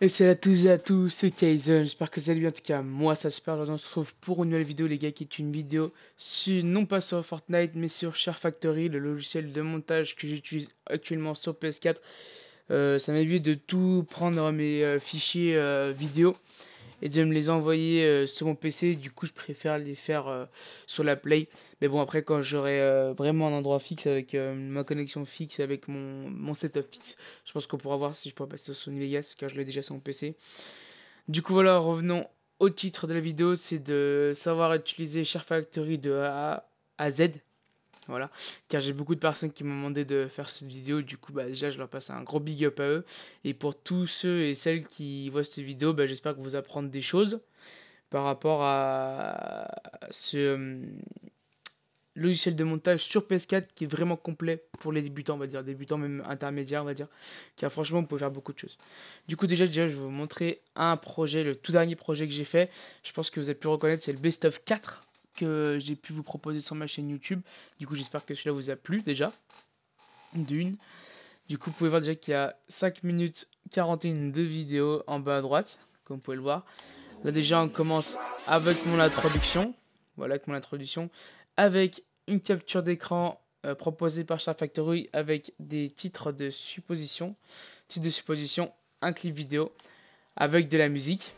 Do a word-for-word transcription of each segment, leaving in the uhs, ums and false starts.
Et salut à tous et à tous, c'est Kaizen, j'espère que vous allez bien, en tout cas moi ça se passe, on se retrouve pour une nouvelle vidéo les gars, qui est une vidéo sur, non pas sur Fortnite mais sur ShareFactory, le logiciel de montage que j'utilise actuellement sur P S quatre. Euh, ça m'évite de tout prendre mes euh, fichiers euh, vidéo et de me les envoyer euh, sur mon P C, du coup je préfère les faire euh, sur la Play. Mais bon, après quand j'aurai euh, vraiment un endroit fixe avec euh, ma connexion fixe, avec mon, mon setup fixe, je pense qu'on pourra voir si je pourrais passer sur Sony Vegas car je l'ai déjà sur mon P C. Du coup voilà, revenons au titre de la vidéo, c'est de savoir utiliser ShareFactory de A à Z. Voilà, car j'ai beaucoup de personnes qui m'ont demandé de faire cette vidéo, du coup bah déjà je leur passe un gros big up à eux. Et pour tous ceux et celles qui voient cette vidéo, bah, j'espère que vous apprendrez des choses par rapport à ce euh, logiciel de montage sur P S quatre qui est vraiment complet pour les débutants, on va dire, débutants même intermédiaires, on va dire, car franchement on peut faire beaucoup de choses. Du coup déjà, déjà je vais vous montrer un projet, le tout dernier projet que j'ai fait, je pense que vous avez pu le reconnaître, c'est le Best of quatre. Que j'ai pu vous proposer sur ma chaîne YouTube. Du coup j'espère que celui-là vous a plu déjà. D'une. Du coup vous pouvez voir déjà qu'il y a cinq minutes quarante et une de vidéo en bas à droite, comme vous pouvez le voir. Là déjà on commence avec mon introduction. Voilà, avec mon introduction. Avec une capture d'écran euh, proposée par ShareFactory avec des titres de supposition. Titres de supposition, un clip vidéo. Avec de la musique,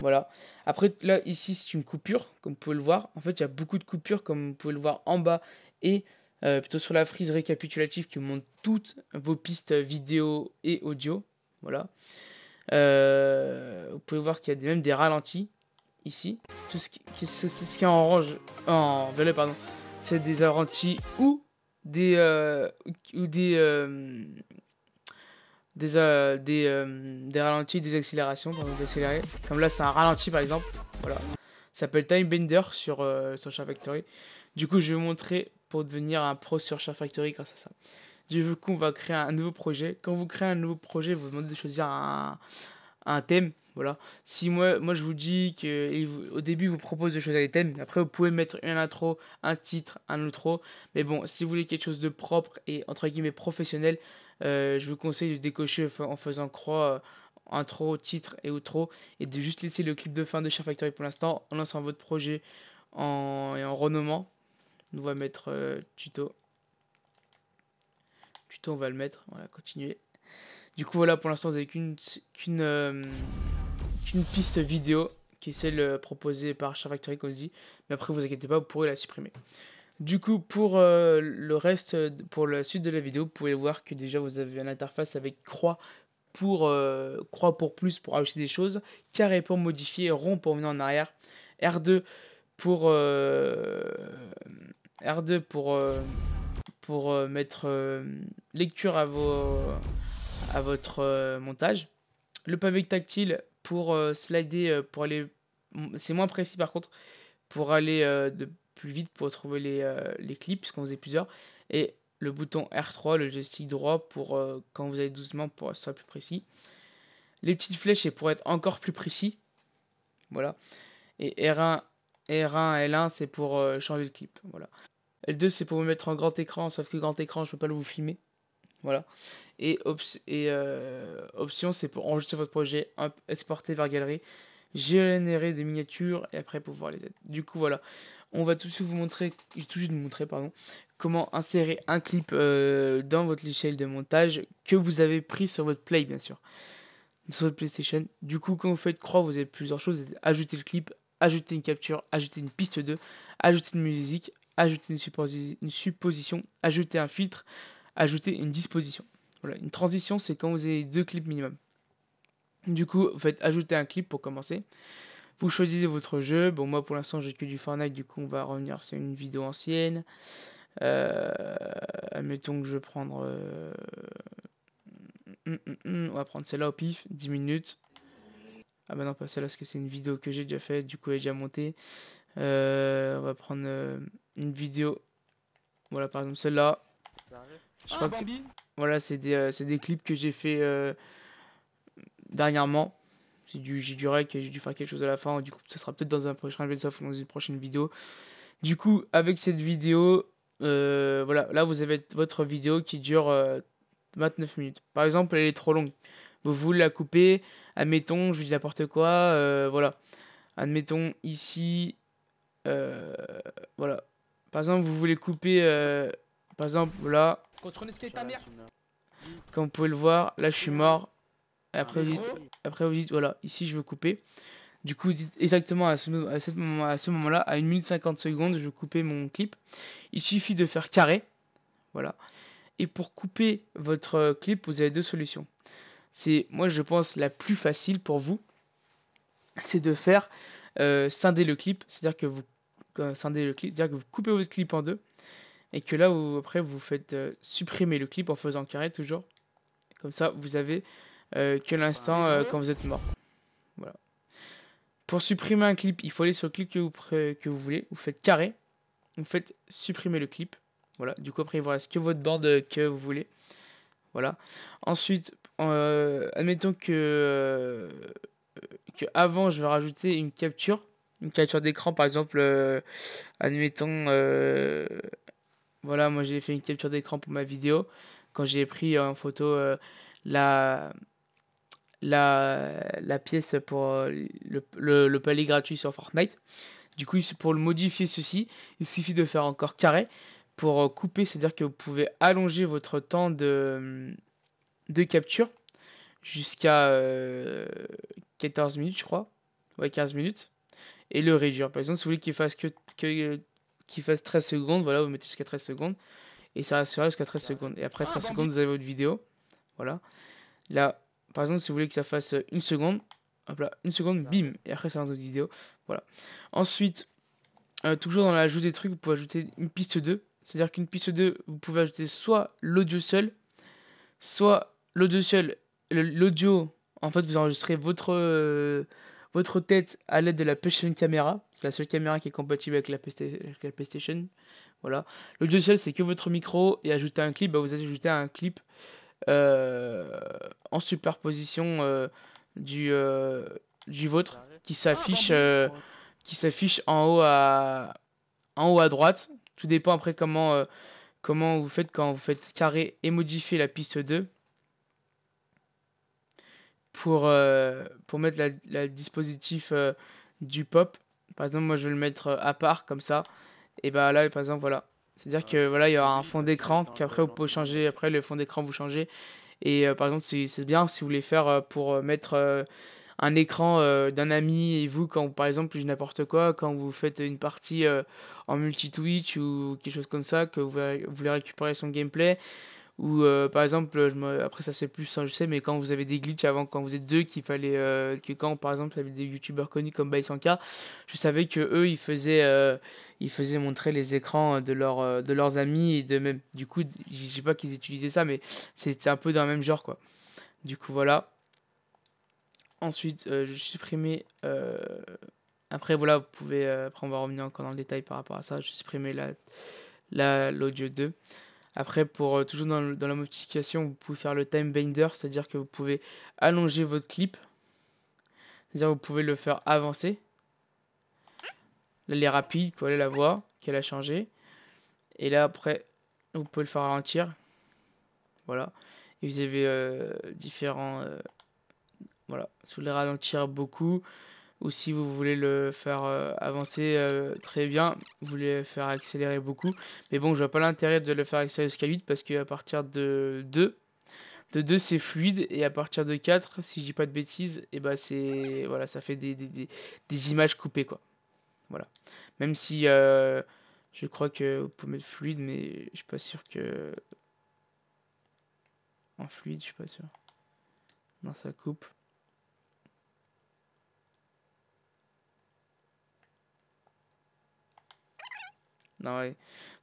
voilà. Après là ici c'est une coupure, comme vous pouvez le voir. En fait il y a beaucoup de coupures, comme vous pouvez le voir en bas et euh, plutôt sur la frise récapitulative qui montre toutes vos pistes vidéo et audio, voilà. Euh, vous pouvez voir qu'il y a même des ralentis ici. Tout ce qui, ce, ce qui est en orange, en violet pardon, c'est des ralentis ou des euh, ou des euh, des, euh, des, euh, des ralentis, des accélérations, quand vous accélérez. Comme là c'est un ralenti par exemple, voilà. Ça s'appelle Time Bender sur, euh, sur ShareFactory. Du coup je vais vous montrer pour devenir un pro sur ShareFactory grâce à ça. Du coup on va créer un nouveau projet. Quand vous créez un nouveau projet, vous vous demandez de choisir un, un thème, voilà. Si moi, moi je vous dis qu'au début vous propose de choisir des thèmes, après vous pouvez mettre une intro, un titre, un outro. Mais bon, si vous voulez quelque chose de propre et entre guillemets professionnel, Euh, je vous conseille de décocher en faisant croix euh, intro, titre et outro, et de juste laisser le clip de fin de ShareFactory pour l'instant en lançant votre projet en... et en renommant. On va mettre euh, tuto. Tuto, on va le mettre. Voilà, continuer. Du coup, voilà, pour l'instant, vous n'avez qu'une qu'une euh, qu'une piste vidéo qui est celle proposée par ShareFactory, comme je dis. Mais après, vous inquiétez pas, vous pourrez la supprimer. Du coup, pour euh, le reste, pour la suite de la vidéo, vous pouvez voir que déjà vous avez une interface avec croix pour, euh, croix pour plus pour ajouter des choses, carré pour modifier, rond pour venir en arrière, R deux pour euh, R deux pour euh, pour euh, mettre euh, lecture à vos à votre euh, montage, le pavé tactile pour euh, slider euh, pour aller, c'est moins précis par contre, pour aller euh, de plus vite pour trouver les, euh, les clips puisqu'on faisait plusieurs, et le bouton R trois, le joystick droit pour euh, quand vous avez douze membres pour que ce soit plus précis, les petites flèches et pour être encore plus précis, voilà, et R un R un L un c'est pour euh, changer le clip, voilà, L deux c'est pour vous mettre en grand écran, sauf que grand écran je peux pas le vous filmer, voilà, et, op et euh, option c'est pour enregistrer votre projet, exporter vers galerie, générer des miniatures et après pouvoir les aider. Du coup voilà, on va tout de suite vous montrer, tout juste vous montrer pardon, comment insérer un clip euh, dans votre logiciel de montage que vous avez pris sur votre Play, bien sûr, sur votre PlayStation. Du coup quand vous faites croix, vous avez plusieurs choses, ajouter le clip, ajouter une capture, ajouter une piste deux, ajouter une musique, ajouter une, supposi une supposition, ajouter un filtre, ajouter une disposition. Voilà, une transition c'est quand vous avez deux clips minimum. Du coup, vous faites ajouter un clip pour commencer. Vous choisissez votre jeu. Bon, moi pour l'instant, j'ai que du Fortnite. Du coup, on va revenir sur une vidéo ancienne. Euh, admettons que je vais prendre. Euh, mm, mm, mm, on va prendre celle-là au pif. dix minutes. Ah, bah non, pas celle-là parce que c'est une vidéo que j'ai déjà faite. Du coup, elle est déjà montée. Euh, on va prendre euh, une vidéo. Voilà, par exemple, celle-là. Je crois que voilà, c'est des, euh, des clips que j'ai fait. Euh, Dernièrement, j'ai dû, j'ai dû rec et j'ai dû faire quelque chose à la fin, du coup ça sera peut-être dans un prochain Ubisoft ou dans une prochaine vidéo. Du coup avec cette vidéo, euh, voilà, là vous avez votre vidéo qui dure euh, vingt-neuf minutes. Par exemple elle est trop longue, vous voulez la couper, admettons, je vous dis n'importe quoi, euh, voilà, admettons ici, euh, voilà, par exemple vous voulez couper, euh, par exemple là, comme vous pouvez le voir, là je suis mort. Après, vous dites, après vous dites voilà, ici je veux couper. Du coup, dites exactement à ce, à ce moment, à ce moment-là, à une minute cinquante secondes, je vais couper mon clip. Il suffit de faire carré. Voilà. Et pour couper votre clip, vous avez deux solutions. C'est, moi je pense, la plus facile pour vous, c'est de faire euh, scinder le clip. C'est-à-dire que vous euh, scinder le clip, c'est-à-dire que vous coupez votre clip en deux. Et que là, vous, après, vous faites euh, supprimer le clip en faisant carré toujours. Comme ça, vous avez euh, que l'instant euh, quand vous êtes mort. Voilà. Pour supprimer un clip, il faut aller sur le clip que vous, que vous voulez. Vous faites carré. Vous faites supprimer le clip. Voilà. Du coup, après, il vous reste que votre bande que vous voulez. Voilà. Ensuite, euh, admettons que, euh, que avant, je vais rajouter une capture. Une capture d'écran, par exemple. Euh, admettons... Euh, Voilà, moi j'ai fait une capture d'écran pour ma vidéo quand j'ai pris en photo euh, la, la la pièce pour euh, le, le, le palais gratuit sur Fortnite. Du coup, pour le modifier ceci, il suffit de faire encore carré pour euh, couper, c'est-à-dire que vous pouvez allonger votre temps de, de capture jusqu'à euh, quatorze minutes, je crois, ouais, quinze minutes, et le réduire. Par exemple, si vous voulez qu'il fasse que... que qui fasse treize secondes, voilà, vous mettez jusqu'à treize secondes et ça restera jusqu'à treize secondes, et après treize secondes vous avez votre vidéo. Voilà, là par exemple si vous voulez que ça fasse une seconde, hop là, une seconde, bim, et après ça lance votre vidéo. Voilà, ensuite euh, toujours dans l'ajout des trucs, vous pouvez ajouter une piste deux, c'est à dire qu'une piste deux, vous pouvez ajouter soit l'audio seul, soit l'audio seul, l'audio en fait vous enregistrez votre euh, votre tête à l'aide de la PlayStation Camera. C'est la seule caméra qui est compatible avec la, avec la PlayStation. Voilà. L'audio seul, c'est que votre micro. Et ajouter un clip, bah vous ajoutez un clip euh, en superposition euh, du, euh, du vôtre qui s'affiche euh, qui s'affiche en haut à en haut à droite. Tout dépend après comment euh, comment vous faites quand vous faites carré et modifier la piste deux. Pour, euh, pour mettre la, la dispositif euh, du pop, par exemple moi je vais le mettre euh, à part comme ça, et bah là par exemple voilà, c'est à dire que voilà il y aura un fond d'écran qu'après vous pouvez changer, après le fond d'écran vous changez, et euh, par exemple c'est bien si vous voulez faire euh, pour euh, mettre euh, un écran euh, d'un ami et vous quand par exemple n'importe quoi, quand vous faites une partie euh, en multi Twitch ou quelque chose comme ça, que vous, vous voulez récupérer son gameplay. Ou euh, par exemple, je me... après ça c'est plus, hein, je sais, mais quand vous avez des glitchs avant, quand vous êtes deux, qu'il fallait euh, que quand par exemple vous avez des youtubeurs connus comme Baisankha, je savais que eux ils faisaient, euh, ils faisaient montrer les écrans de, leur, de leurs amis et de même. Du coup, je sais pas qu'ils utilisaient ça, mais c'était un peu dans le même genre quoi. Du coup voilà. Ensuite, euh, je supprimais. Euh... Après voilà, vous pouvez. Euh... Après on va revenir encore dans le détail par rapport à ça. Je supprimais la la l'audio deux. Après, pour euh, toujours dans, dans la modification, vous pouvez faire le time binder, c'est-à-dire que vous pouvez allonger votre clip, c'est-à-dire que vous pouvez le faire avancer. Là, elle est rapide, quoi, là, la voix qu'elle a changé. Et là, après, vous pouvez le faire ralentir. Voilà. Et vous avez euh, différents. Euh, voilà. Si vous voulez ralentir beaucoup, ou si vous voulez le faire euh, avancer euh, très bien, vous voulez le faire accélérer beaucoup. Mais bon, je vois pas l'intérêt de le faire accélérer jusqu'à huit, parce qu'à partir de deux, de deux c'est fluide, et à partir de quatre, si je dis pas de bêtises, et bah c'est voilà, ça fait des, des, des, des images coupées quoi. Voilà. Même si euh, je crois que vous pouvez mettre fluide, mais je suis pas sûr que en fluide, je suis pas sûr. Non, ça coupe. Non, ouais.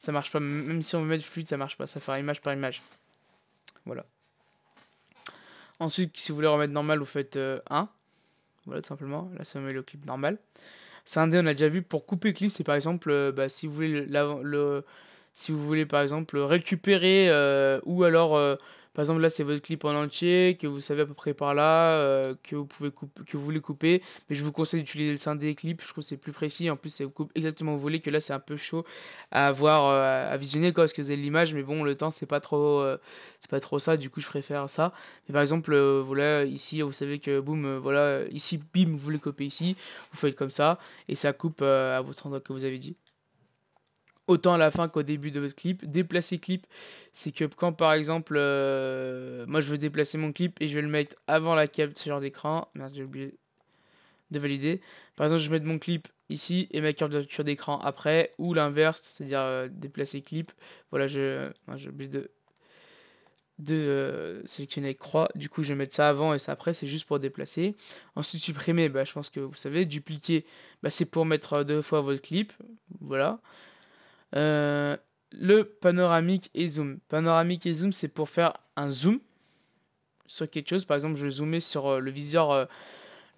Ça marche pas, même si on veut mettre fluide, ça marche pas, ça fera image par image. Voilà. Ensuite, si vous voulez remettre normal, vous faites euh, un. Voilà, tout simplement. Là, ça met le clip normal. Scindé, on a déjà vu, pour couper le clip, c'est par exemple, euh, bah, si vous voulez, le, le, si vous voulez par exemple récupérer, euh, ou alors, euh, Par exemple, là, c'est votre clip en entier, que vous savez à peu près par là, euh, que vous pouvez couper, que vous voulez couper. Mais je vous conseille d'utiliser le scindé clip, je trouve que c'est plus précis. En plus, ça vous coupe exactement où vous voulez, que là, c'est un peu chaud à voir, euh, à visionner, quoi, parce que vous avez l'image, mais bon, le temps, c'est pas trop euh, c'est pas trop ça, du coup, je préfère ça. Mais par exemple, euh, voilà, ici, vous savez que, boum, euh, voilà, ici, bim, vous voulez couper ici, vous faites comme ça, et ça coupe euh, à votre endroit que vous avez dit. Autant à la fin qu'au début de votre clip. Déplacer clip, c'est que quand par exemple, euh, moi je veux déplacer mon clip et je vais le mettre avant la capture d'écran. Merde, j'ai oublié de valider. Par exemple, je vais mettre mon clip ici et ma capture d'écran après, ou l'inverse, c'est-à-dire euh, déplacer clip. Voilà, je euh, j'ai oublié de, de euh, sélectionner croix. Du coup, je vais mettre ça avant et ça après, c'est juste pour déplacer. Ensuite, supprimer, bah, je pense que vous savez. Dupliquer, bah, c'est pour mettre deux fois votre clip. Voilà. Euh, le panoramique et zoom. Panoramique et zoom, c'est pour faire un zoom sur quelque chose. Par exemple, je zoomais sur euh, le viseur, euh,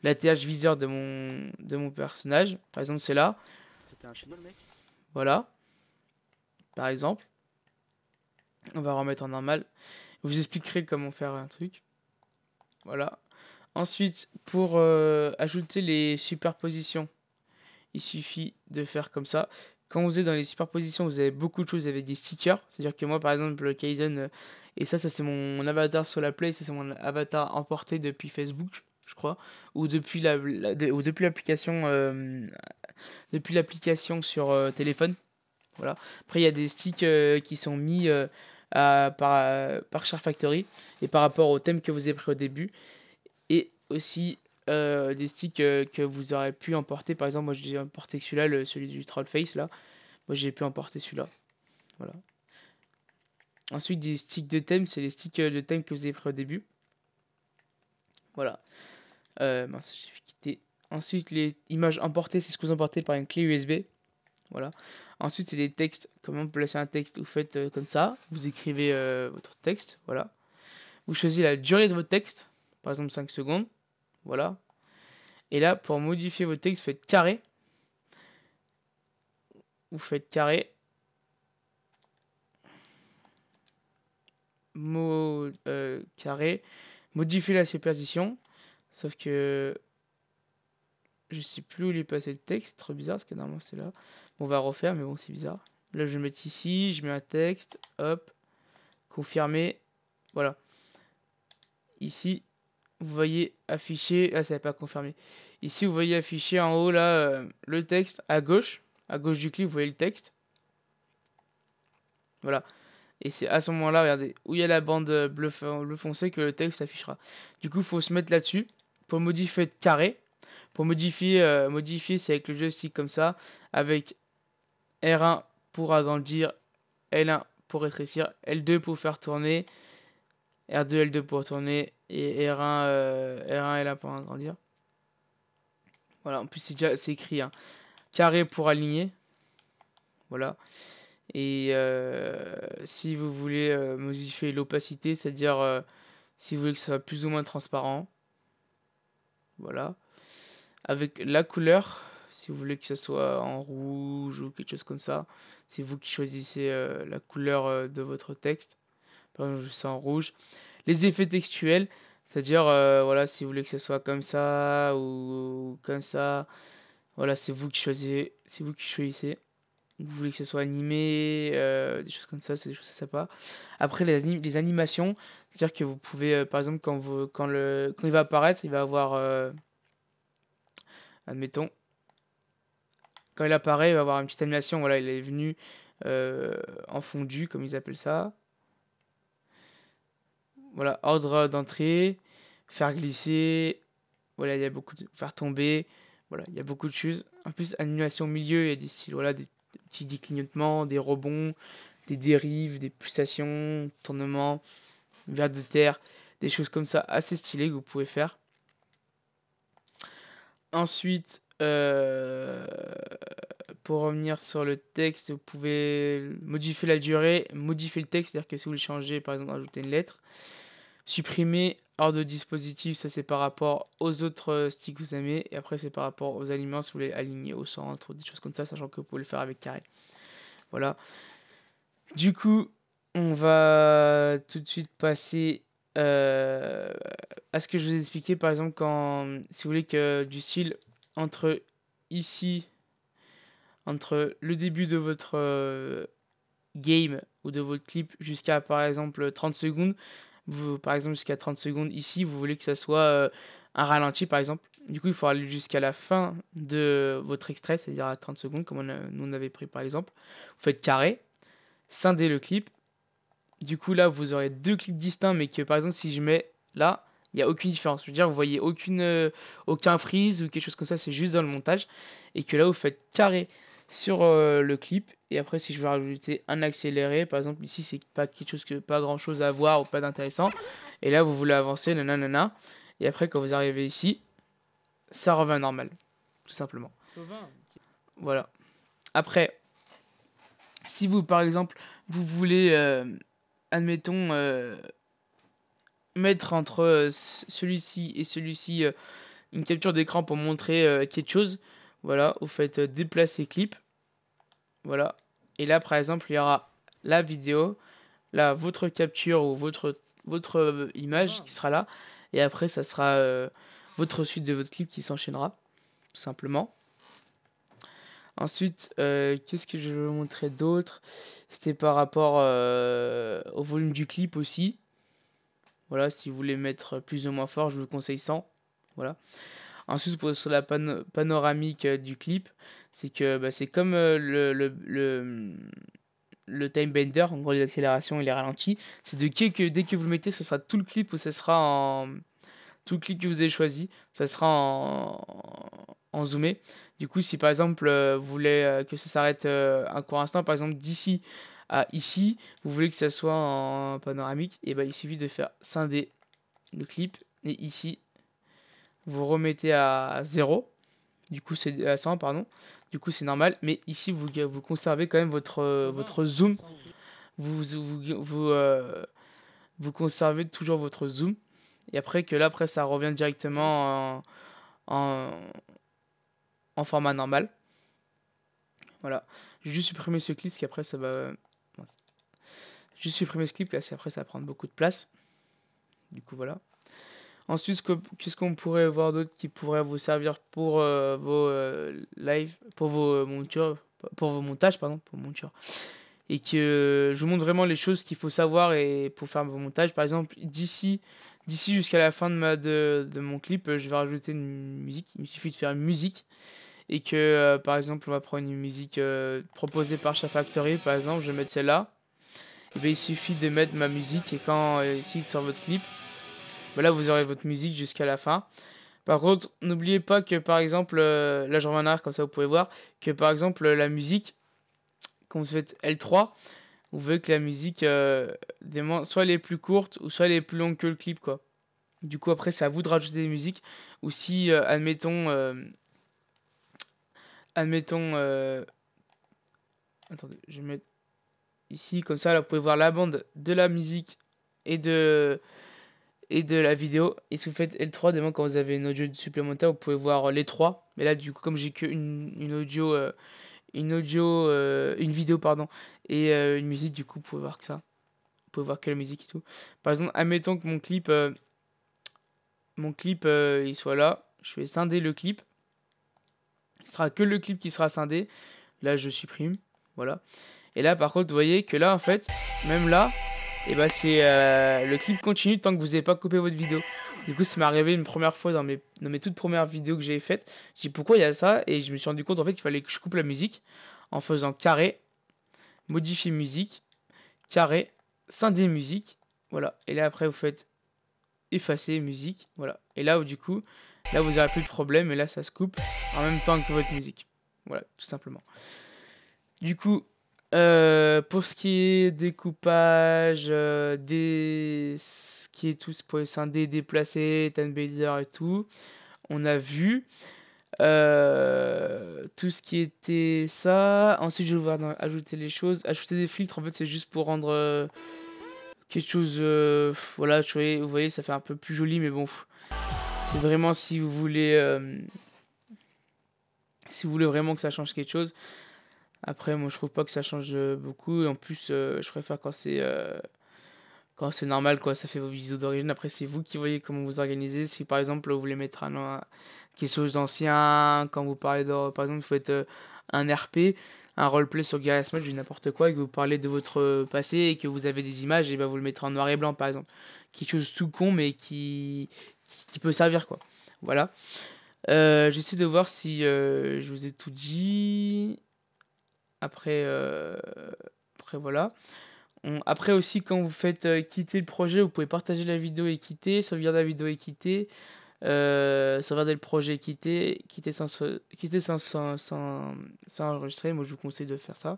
l'A T H viseur de mon de mon personnage. Par exemple, c'est là. C'était un channel, mec. Voilà. Par exemple, on va remettre en normal. Je vous expliquerai comment faire un truc. Voilà. Ensuite, pour euh, ajouter les superpositions, il suffit de faire comme ça. Quand vous êtes dans les superpositions, vous avez beaucoup de choses, vous avez des stickers, c'est-à-dire que moi par exemple le Kaizen, et ça, ça c'est mon avatar sur la Play, ça c'est mon avatar emporté depuis Facebook, je crois, ou depuis la, la de, ou depuis l'application euh, depuis l'application sur euh, téléphone. Voilà. Après il y a des sticks euh, qui sont mis euh, à, par, euh, par ShareFactory et par rapport au thème que vous avez pris au début, et aussi Euh, des sticks euh, que vous aurez pu emporter. Par exemple, moi j'ai emporté celui-là, celui du Trollface là. Moi j'ai pu emporter celui-là. Voilà. Ensuite, des sticks de thème, c'est les sticks de thème que vous avez pris au début. Voilà. Euh, mince, j'ai quitté. Ensuite, les images emportées, c'est ce que vous emportez par une clé U S B. Voilà. Ensuite, c'est des textes. Comment placer un texte? Vous faites euh, comme ça. Vous écrivez euh, votre texte. Voilà. Vous choisissez la durée de votre texte. Par exemple, cinq secondes. Voilà. Et là, pour modifier votre texte, faites carré. Vous faites carré. Mo euh, carré. Modifier la superposition. Sauf que je sais plus où il est passé le texte. Trop bizarre parce que normalement c'est là. Bon, on va refaire, mais bon, c'est bizarre. Là, je vais mettre ici. Je mets un texte. Hop. Confirmer. Voilà. Ici. Vous voyez afficher, ah ça n'est pas confirmé. Ici vous voyez afficher en haut là euh, le texte à gauche, à gauche du clip vous voyez le texte. Voilà. Et c'est à ce moment-là, regardez, où il y a la bande bleu, bleu foncé que le texte s'affichera. Du coup, il faut se mettre là-dessus. Pour modifier carré, pour modifier, euh, modifier c'est avec le joystick comme ça, avec R un pour agrandir, L un pour rétrécir, L deux pour faire tourner, R deux, L deux pour tourner. Et R un, euh, R un est là pour agrandir. Voilà, en plus c'est déjà c'est écrit. Hein. Carré pour aligner. Voilà. Et euh, si vous voulez euh, modifier l'opacité, c'est-à-dire euh, si vous voulez que ça soit plus ou moins transparent. Voilà. Avec la couleur, si vous voulez que ça soit en rouge ou quelque chose comme ça. C'est vous qui choisissez euh, la couleur euh, de votre texte. Par exemple, je fais ça en rouge. Les effets textuels, c'est-à-dire euh, voilà, si vous voulez que ce soit comme ça ou, ou comme ça, voilà, c'est vous qui choisissez, c'est vous qui choisissez. Vous voulez que ce soit animé, euh, des choses comme ça, c'est des choses sympas. Après les, anim les animations, c'est-à-dire que vous pouvez, euh, par exemple, quand vous, quand le, quand il va apparaître, il va avoir, euh, admettons, quand il apparaît, il va avoir une petite animation. Voilà, il est venu euh, en fondu, comme ils appellent ça. Voilà, ordre d'entrée, faire glisser, voilà, il y a beaucoup de... faire tomber, voilà, il y a beaucoup de choses. En plus, animation milieu, il y a des styles, voilà, des petits déclignotements, des rebonds, des dérives, des pulsations, tournements, vers de terre, des choses comme ça assez stylées que vous pouvez faire. Ensuite, euh, pour revenir sur le texte, vous pouvez modifier la durée, modifier le texte, c'est-à-dire que si vous le changez, par exemple, ajouter une lettre. Supprimer, hors de dispositif, ça c'est par rapport aux autres sticks que vous aimez, et après c'est par rapport aux aliments si vous voulez aligner au centre ou des choses comme ça, sachant que vous pouvez le faire avec carré. Voilà. Du coup, On va tout de suite passer euh, à ce que je vous ai expliqué. Par exemple, quand, si vous voulez que du style entre ici, entre le début de votre euh, game ou de votre clip jusqu'à par exemple trente secondes, vous, par exemple jusqu'à trente secondes ici, vous voulez que ça soit euh, un ralenti par exemple. Du coup, il faut aller jusqu'à la fin de votre extrait, c'est-à-dire à trente secondes, comme on a, nous on avait pris par exemple. Vous faites carré, scindez le clip. Du coup, là, vous aurez deux clips distincts, mais que par exemple, si je mets là, il n'y a aucune différence. Je veux dire, vous voyez aucune, euh, aucun freeze ou quelque chose comme ça, c'est juste dans le montage. Et que là, vous faites carré sur euh, le clip. Et après, si je veux rajouter un accéléré, par exemple, ici, c'est pas quelque chose que pas grand chose à voir ou pas d'intéressant. Et là, vous voulez avancer, nanana. Et après, quand vous arrivez ici, ça revient normal, tout simplement. Voilà. Après, si vous, par exemple, vous voulez, euh, admettons, euh, mettre entre euh, celui-ci et celui-ci euh, une capture d'écran pour montrer euh, quelque chose, voilà, vous faites euh, déplacer clip, voilà. Et là, par exemple, il y aura la vidéo, là, votre capture ou votre, votre euh, image qui sera là. Et après, ça sera... Euh, votre suite de votre clip qui s'enchaînera, tout simplement. Ensuite, euh, qu'est-ce que je vais vous montrer d'autre? C'était par rapport euh, au volume du clip aussi. Voilà, si vous voulez mettre plus ou moins fort, je vous conseille cent. Voilà. Ensuite, pour, sur la pan panoramique euh, du clip, c'est que bah, c'est comme euh, le, le, le, le time bender, en gros, les accélérations et les ralentis. C'est de que dès que vous le mettez, ce sera tout le clip où ce sera en... Tout le clic que vous avez choisi, ça sera en, en zoomé. Du coup, si par exemple euh, vous voulez euh, que ça s'arrête euh, un court instant, par exemple d'ici à ici, vous voulez que ça soit en panoramique, et ben il suffit de faire scinder le clip, et ici vous remettez à zéro, du coup c'est à cent, pardon, du coup c'est normal, mais ici vous, vous conservez quand même votre, euh, votre zoom, vous, vous, vous, euh, vous conservez toujours votre zoom. Et après que là, après ça revient directement en, en, en format normal. Voilà. J'ai juste supprimé ce clip parce qu'après ça va... J'ai juste supprimé ce clip parce qu'après ça va prendre beaucoup de place. Du coup voilà. Ensuite, qu'est-ce qu'on pourrait voir d'autre qui pourrait vous servir pour euh, vos euh, lives, pour vos montures, pour vos montages, pardon, pour montures. Et que je vous montre vraiment les choses qu'il faut savoir et pour faire vos montages. Par exemple, d'ici d'ici jusqu'à la fin de, ma, de, de mon clip, je vais rajouter une musique. Il me suffit de faire une musique. Et que, euh, par exemple, on va prendre une musique euh, proposée par ShareFactory. Par exemple, je vais mettre celle-là. Et bien, il suffit de mettre ma musique. Et quand euh, ici, sur votre clip, ben là, vous aurez votre musique jusqu'à la fin. Par contre, n'oubliez pas que, par exemple, euh, là, je reviens en arrière, comme ça, vous pouvez voir, que, par exemple, la musique... Quand vous faites L trois, vous voulez que la musique euh, soit les plus courtes ou soit les plus longues que le clip, quoi. Du coup, après, c'est à vous de rajouter des musiques. Ou si, euh, admettons, euh, admettons, euh, attendez, je vais mettre ici comme ça. Là, vous pouvez voir la bande de la musique et de et de la vidéo. Et si vous faites L trois, demain quand vous avez une audio supplémentaire, vous pouvez voir les trois. Mais là, du coup, comme j'ai qu'une une audio euh, une audio euh, une vidéo pardon et euh, une musique, du coup vous pouvez voir que ça vous pouvez voir que la musique et tout. Par exemple, admettons que mon clip euh, mon clip euh, il soit là, je vais scinder le clip, ce sera que le clip qui sera scindé. Là je supprime, voilà. Et là par contre vous voyez que là en fait même là et eh ben c'est euh, le clip continue tant que vous n'avez pas coupé votre vidéo. Du coup, ça m'est arrivé une première fois dans mes, dans mes toutes premières vidéos que j'ai faites. J'ai dit pourquoi il y a ça, et je me suis rendu compte en fait qu'il fallait que je coupe la musique en faisant carré, modifier musique, carré, scinder musique, voilà. Et là après vous faites effacer musique, voilà. Et là du coup, là vous n'aurez plus de problème et là ça se coupe en même temps que votre musique, voilà, tout simplement. Du coup, euh, pour ce qui est découpage, euh, des... qui est tous pour les scinder, déplacer, Tanbader et tout. On a vu euh, tout ce qui était ça. Ensuite, je vais voir dans, ajouter les choses. Ajouter des filtres, en fait, c'est juste pour rendre euh, quelque chose... Euh, voilà, je voyais, vous voyez, ça fait un peu plus joli, mais bon. C'est vraiment si vous voulez... Euh, si vous voulez vraiment que ça change quelque chose. Après, moi, je trouve pas que ça change euh, beaucoup. Et en plus, euh, je préfère quand c'est euh, quand c'est normal, quoi. Ça fait vos vidéos d'origine. Après, c'est vous qui voyez comment vous organisez. Si par exemple, vous voulez mettre un, un- quelque chose d'ancien, quand vous parlez de, par exemple, vous faites euh, un R P, un roleplay sur Garry's Mod, je dis n'importe quoi, et que vous parlez de votre euh, passé et que vous avez des images, et ben vous le mettrez en noir et blanc, par exemple. Quelque chose tout con, mais qui qui, qui peut servir, quoi. Voilà. Euh, j'essaie de voir si euh, je vous ai tout dit. Après, euh, après voilà. On- après aussi, quand vous faites euh, quitter le projet, vous pouvez partager la vidéo et quitter, sauvegarder la vidéo et quitter, euh, sauvegarder le projet et quitter, quitter sans, se- quitter sans, sans, sans, sans enregistrer. Moi, je vous conseille de faire ça.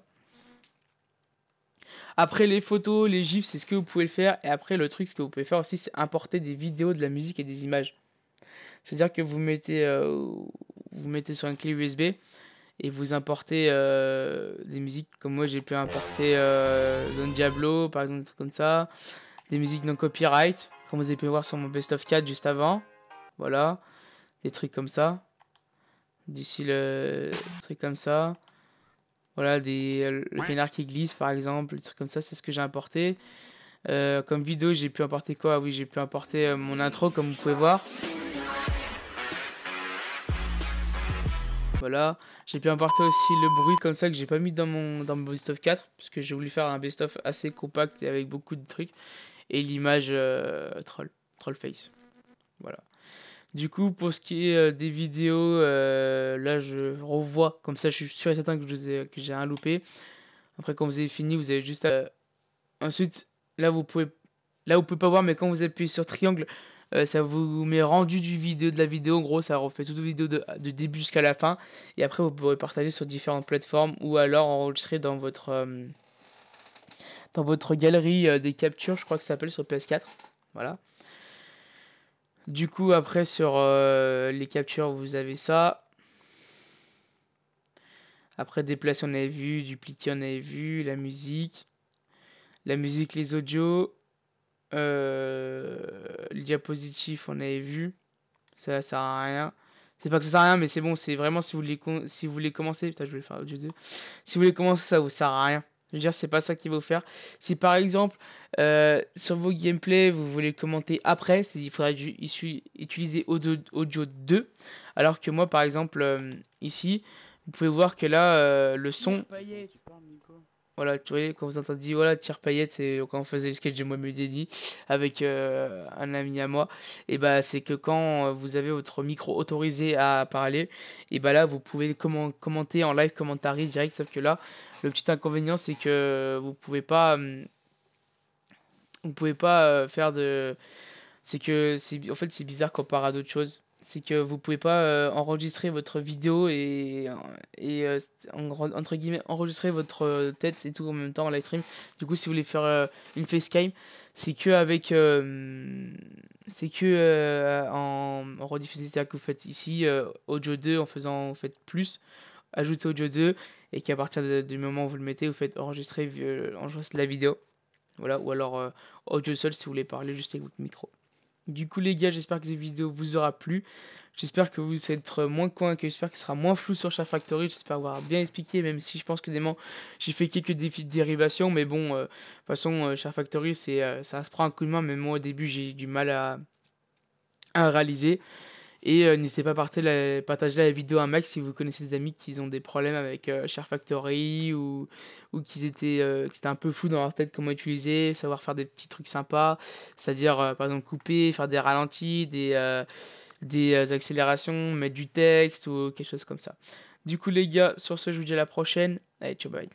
Après, les photos, les gifs, c'est ce que vous pouvez le faire. Et après, le truc, ce que vous pouvez faire aussi, c'est importer des vidéos, de la musique et des images. C'est-à-dire que vous mettez, euh, vous mettez sur une clé U S B et vous importez euh, des musiques comme moi j'ai pu importer euh, Don Diablo par exemple, des trucs comme ça, des musiques non copyright comme vous avez pu voir sur mon best of quatre juste avant, voilà, des trucs comme ça, d'ici le des trucs comme ça, voilà, des le canard qui glisse par exemple, des trucs comme ça, c'est ce que j'ai importé. Euh, comme vidéo j'ai pu importer quoi? Ah oui, j'ai pu importer euh, mon intro comme vous pouvez voir. Voilà, j'ai pu importer aussi le bruit comme ça que j'ai pas mis dans mon dans mon best of quatre parce que j'ai voulu faire un best of assez compact et avec beaucoup de trucs et l'image euh, troll troll face. Voilà. Du coup, pour ce qui est euh, des vidéos, euh, là je revois comme ça, je suis sûr et certain que je vous ai- que j'ai un loupé. Après quand vous avez fini, vous avez juste à- ensuite là vous pouvez là vous pouvez pas voir mais quand vous appuyez sur triangle euh, ça vous met rendu du vidéo de la vidéo en gros ça refait toute vidéo de, de début jusqu'à la fin et après vous pourrez partager sur différentes plateformes ou alors enregistrer dans votre euh, dans votre galerie euh, des captures je crois que ça s'appelle sur P S quatre voilà. Du coup après sur euh, les captures vous avez ça. Après déplacer on avait vu, dupliquer on avait vu, la musique, la musique les audios. Euh, le diapositif, on avait vu. Ça, ça sert à rien. C'est pas que ça sert à rien, mais c'est bon. C'est vraiment si vous voulez, com- si vous voulez commencer. Putain, je voulais faire audio deux. Si vous voulez commencer, ça vous sert à rien. Je veux dire, c'est pas ça qu'il faut faire. Si par exemple, euh, sur vos gameplays, vous voulez commenter après, c'est- il faudrait ju- il su- utiliser audio, audio deux. Alors que moi, par exemple, euh, ici, vous pouvez voir que là, euh, le son. Voilà, tu vois, quand vous entendez, voilà, tire paillette, c'est quand on faisait le sketch de Mohamed Denis avec euh, un ami à moi, et bah c'est que quand euh, vous avez votre micro autorisé à parler, et bah là vous pouvez comment- commenter en live, commentary direct, sauf que là, le petit inconvénient c'est que vous pouvez pas, hum, vous pouvez pas euh, faire de. C'est que, c'est bi- en fait, c'est bizarre comparé à d'autres choses. C'est que vous pouvez pas euh, enregistrer votre vidéo et, et euh, en gros, entre guillemets, enregistrer votre euh, tête et tout en même temps en live stream. Du coup, si vous voulez faire euh, une facecam, c'est que avec. euh, c'est que euh, en, en rediffusité que vous faites ici, euh, audio deux, en faisant, vous faites plus, ajouter audio deux, et qu'à partir de- du moment où vous le mettez, vous faites enregistrer, euh, enregistrer la vidéo. Voilà, ou alors euh, audio seul si vous voulez parler juste avec votre micro. Du coup les gars, j'espère que cette vidéo vous aura plu. J'espère que vous êtes euh, moins convaincus, j'espère que ce sera moins flou sur ShareFactory, j'espère avoir bien expliqué, même si je pense que des moments, j'ai fait quelques défis de dérivation, mais bon, euh, de toute façon, euh, ShareFactory, c'est, euh, ça se prend un coup de main, même moi au début j'ai eu du mal à, à réaliser. Et euh, n'hésitez pas à partager la, partager la vidéo à un max si vous connaissez des amis qui ont des problèmes avec euh, ShareFactory ou, ou qu'ils étaient, euh, que c'était un peu flou dans leur tête comment utiliser, savoir faire des petits trucs sympas, c'est-à-dire euh, par exemple couper, faire des ralentis, des, euh, des euh, accélérations, mettre du texte ou quelque chose comme ça. Du coup les gars, sur ce je vous dis à la prochaine. Allez, ciao bye.